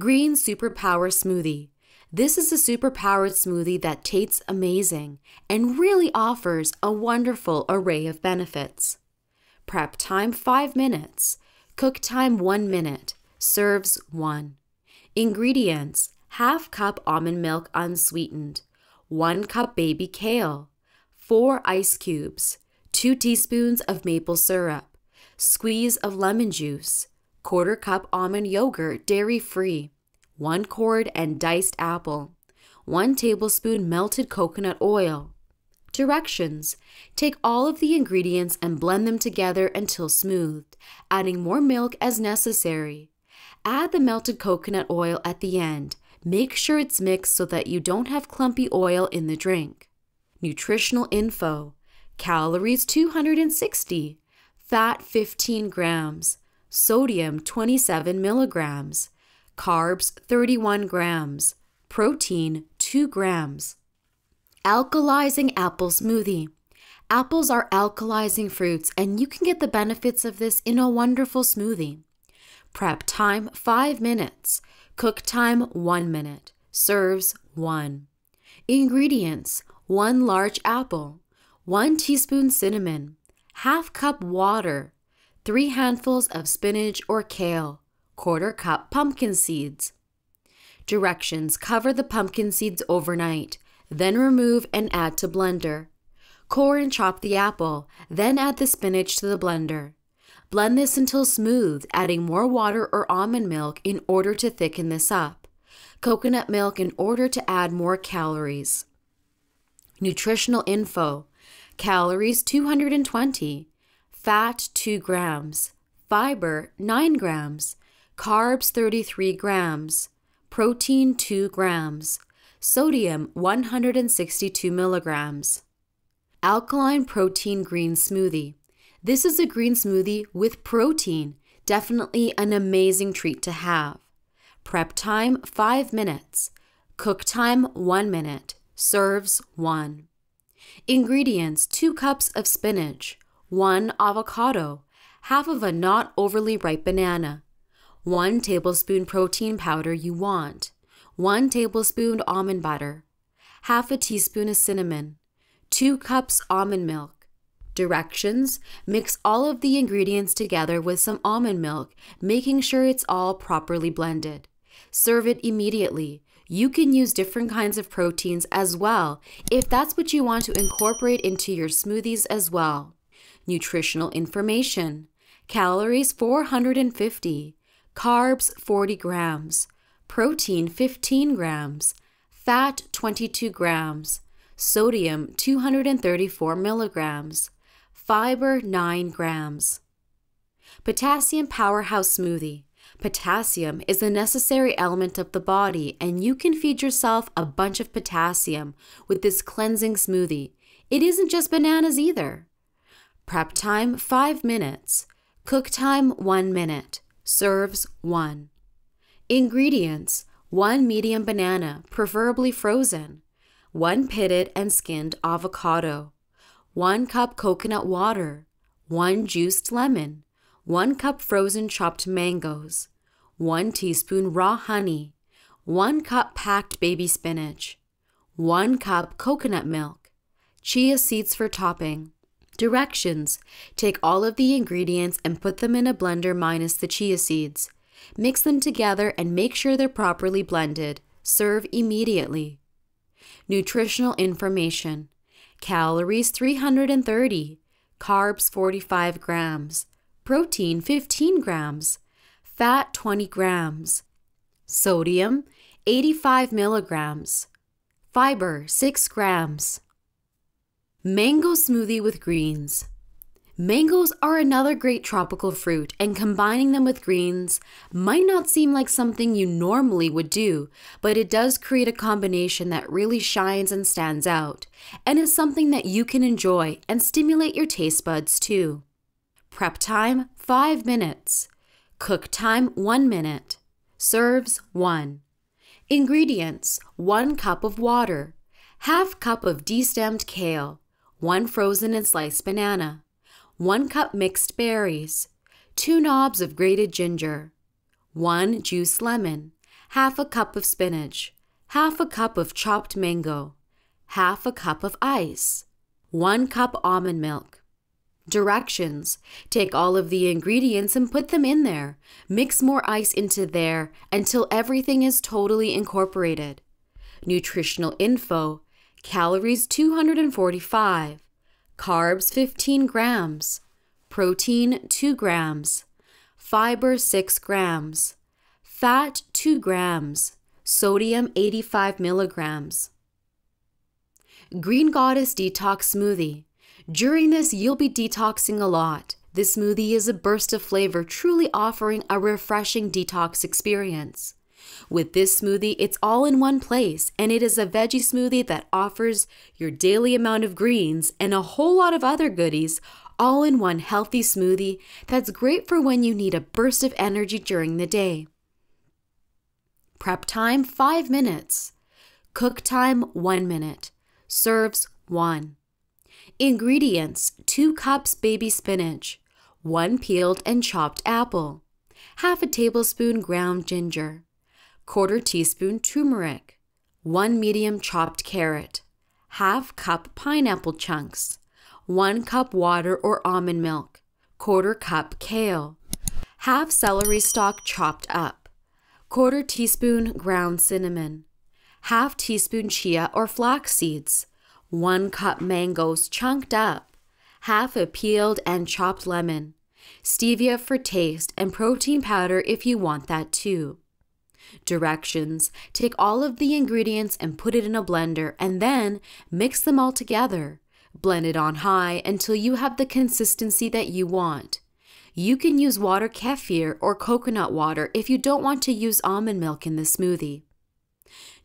Green Superpower Smoothie. This is a superpowered smoothie that tastes amazing and really offers a wonderful array of benefits. Prep time five minutes. Cook time one minute. Serves one. Ingredients: half cup almond milk unsweetened, one cup baby kale, four ice cubes, two teaspoons of maple syrup, squeeze of lemon juice, quarter cup almond yogurt dairy-free, one cored and diced apple, one tablespoon melted coconut oil. Directions: take all of the ingredients and blend them together until smooth, adding more milk as necessary. Add the melted coconut oil at the end. Make sure it's mixed so that you don't have clumpy oil in the drink. Nutritional info: calories two hundred sixty, fat fifteen grams, sodium twenty-seven milligrams, carbs thirty-one grams, protein two grams. Alkalizing apple smoothie. Apples are alkalizing fruits, and you can get the benefits of this in a wonderful smoothie. Prep time five minutes. Cook time one minute. Serves one. Ingredients: one large apple, one teaspoon cinnamon, half cup water, three handfuls of spinach or kale, quarter cup pumpkin seeds. Directions: cover the pumpkin seeds overnight, then remove and add to blender. Core and chop the apple, then add the spinach to the blender. Blend this until smooth, adding more water or almond milk in order to thicken this up. Coconut milk in order to add more calories. Nutritional info: calories two hundred twenty. Fat two grams, fiber nine grams, carbs thirty-three grams, protein two grams, sodium one hundred sixty-two milligrams. Alkaline protein green smoothie. This is a green smoothie with protein, definitely an amazing treat to have. Prep time five minutes. Cook time one minute. Serves one. Ingredients: two cups of spinach, one avocado, half of a not overly ripe banana, one tablespoon protein powder you want, one tablespoon almond butter, half a teaspoon of cinnamon, two cups almond milk. Directions: mix all of the ingredients together with some almond milk, making sure it's all properly blended. Serve it immediately. You can use different kinds of proteins as well if that's what you want to incorporate into your smoothies as well. Nutritional information: calories four hundred fifty, carbs forty grams, protein fifteen grams, fat twenty-two grams, sodium two hundred thirty-four milligrams, fiber nine grams. Potassium Powerhouse Smoothie. Potassium is a necessary element of the body, and you can feed yourself a bunch of potassium with this cleansing smoothie. It isn't just bananas either. Prep time five minutes. Cook time one minute. Serves one. Ingredients: one medium banana, preferably frozen, one pitted and skinned avocado, one cup coconut water, one juiced lemon, one cup frozen chopped mangoes, one teaspoon raw honey, one cup packed baby spinach, one cup coconut milk, chia seeds for topping. Directions: take all of the ingredients and put them in a blender minus the chia seeds. Mix them together and make sure they're properly blended. Serve immediately. Nutritional information: calories three hundred thirty, carbs forty-five grams, protein fifteen grams, fat twenty grams, sodium eighty-five milligrams, fiber six grams. Mango smoothie with greens. Mangoes are another great tropical fruit, and combining them with greens might not seem like something you normally would do, but it does create a combination that really shines and stands out, and is something that you can enjoy and stimulate your taste buds too. Prep time five minutes. Cook time one minute. Serves one. Ingredients: one cup of water, half cup of destemmed kale, one frozen and sliced banana, one cup mixed berries, two knobs of grated ginger, one juiced lemon, half a cup of spinach, half a cup of chopped mango, half a cup of ice, one cup almond milk. Directions: take all of the ingredients and put them in there. Mix more ice into there until everything is totally incorporated. Nutritional info: calories two hundred forty-five, carbs fifteen grams, protein two grams, fiber six grams, fat two grams, sodium eighty-five milligrams. Green Goddess Detox Smoothie. During this, you'll be detoxing a lot. This smoothie is a burst of flavor, truly offering a refreshing detox experience. With this smoothie, it's all in one place, and it is a veggie smoothie that offers your daily amount of greens and a whole lot of other goodies, all in one healthy smoothie that's great for when you need a burst of energy during the day. Prep time five minutes. Cook time one minute. Serves one. Ingredients: two cups baby spinach, one peeled and chopped apple, half a tablespoon ground ginger, quarter teaspoon turmeric, one medium chopped carrot, half cup pineapple chunks, one cup water or almond milk, quarter cup kale, half celery stalk chopped up, quarter teaspoon ground cinnamon, half teaspoon chia or flax seeds, one cup mangoes chunked up, half a peeled and chopped lemon, stevia for taste, and protein powder if you want that too. Directions: take all of the ingredients and put it in a blender, and then mix them all together. Blend it on high until you have the consistency that you want. You can use water kefir or coconut water if you don't want to use almond milk in the smoothie.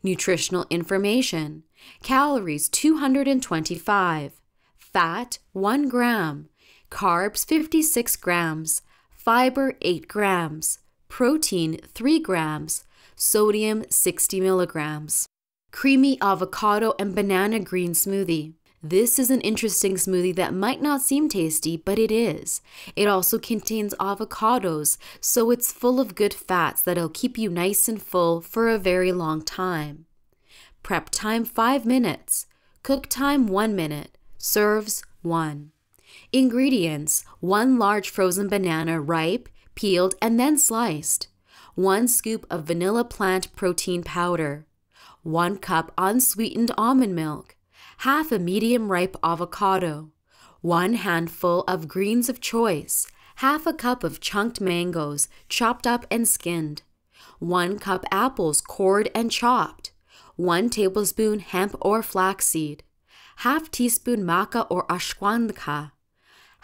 Nutritional information: calories two hundred twenty-five, fat one gram, carbs fifty-six grams, fiber eight grams, protein three grams, sodium sixty milligrams. Creamy avocado and banana green smoothie. This is an interesting smoothie that might not seem tasty, but it is. It also contains avocados, so it's full of good fats that'll keep you nice and full for a very long time. Prep time five minutes. Cook time one minute. Serves one. Ingredients: one large frozen banana, ripe, peeled and then sliced, one scoop of vanilla plant protein powder, one cup unsweetened almond milk, half a medium ripe avocado, one handful of greens of choice, half a cup of chunked mangoes, chopped up and skinned, one cup apples cored and chopped, one tablespoon hemp or flaxseed, half teaspoon maca or ashwagandha,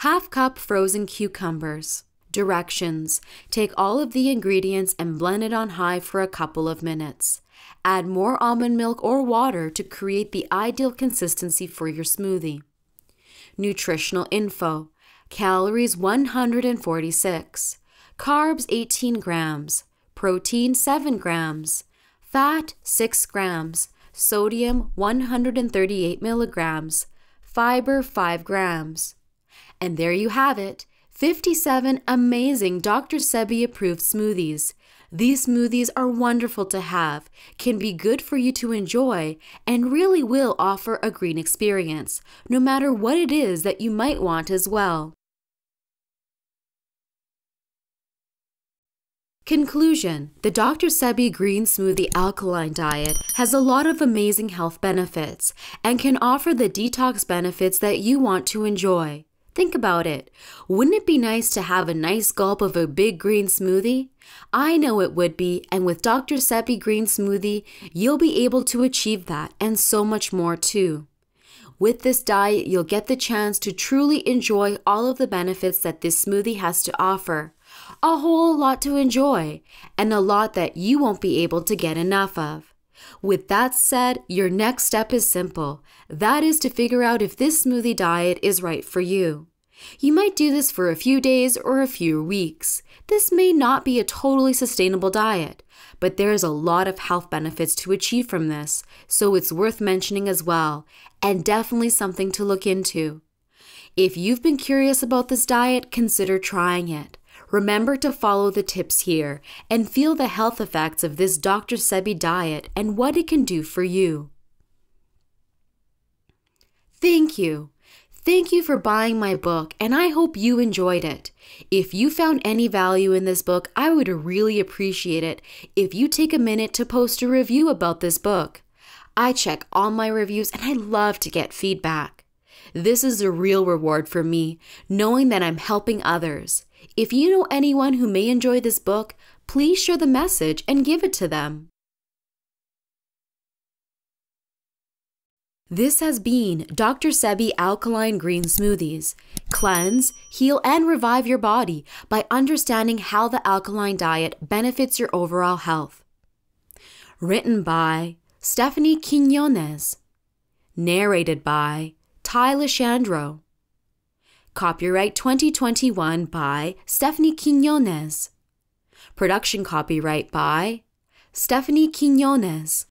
half cup frozen cucumbers. Directions: take all of the ingredients and blend it on high for a couple of minutes. Add more almond milk or water to create the ideal consistency for your smoothie. Nutritional info: calories one hundred forty-six, carbs eighteen grams, protein seven grams, fat six grams, sodium one hundred thirty-eight milligrams, fiber five grams. And there you have it. fifty-seven amazing Doctor Sebi approved smoothies. These smoothies are wonderful to have, can be good for you to enjoy, and really will offer a green experience, no matter what it is that you might want as well. Conclusion: the Doctor Sebi Green Smoothie Alkaline Diet has a lot of amazing health benefits and can offer the detox benefits that you want to enjoy. Think about it. Wouldn't it be nice to have a nice gulp of a big green smoothie? I know it would be, and with Doctor Sebi Green Smoothie, you'll be able to achieve that and so much more too. With this diet, you'll get the chance to truly enjoy all of the benefits that this smoothie has to offer. A whole lot to enjoy, and a lot that you won't be able to get enough of. With that said, your next step is simple. That is to figure out if this smoothie diet is right for you. You might do this for a few days or a few weeks. This may not be a totally sustainable diet, but there is a lot of health benefits to achieve from this, so it's worth mentioning as well, and definitely something to look into. If you've been curious about this diet, consider trying it. Remember to follow the tips here and feel the health effects of this Doctor Sebi diet and what it can do for you. Thank you. Thank you for buying my book, and I hope you enjoyed it. If you found any value in this book, I would really appreciate it if you take a minute to post a review about this book. I check all my reviews and I love to get feedback. This is a real reward for me, knowing that I'm helping others. If you know anyone who may enjoy this book, please share the message and give it to them. This has been Doctor Sebi Alkaline Green Smoothies. Cleanse, heal, and revive your body by understanding how the alkaline diet benefits your overall health. Written by Stephanie Quiñones. Narrated by Ty Lashandro. Copyright twenty twenty-one by Stephanie Quiñones. Production copyright by Stephanie Quiñones.